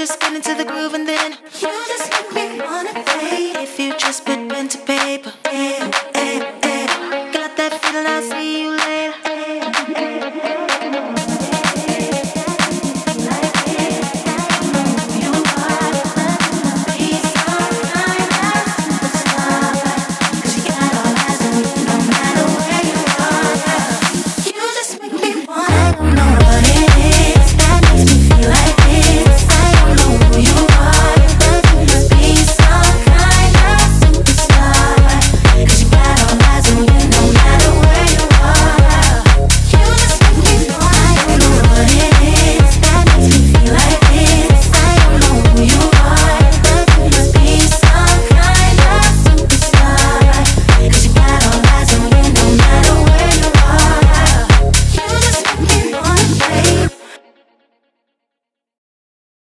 Just get into the groove and then you just make me wanna play. If you just put pen to paper, got that feeling, I see you.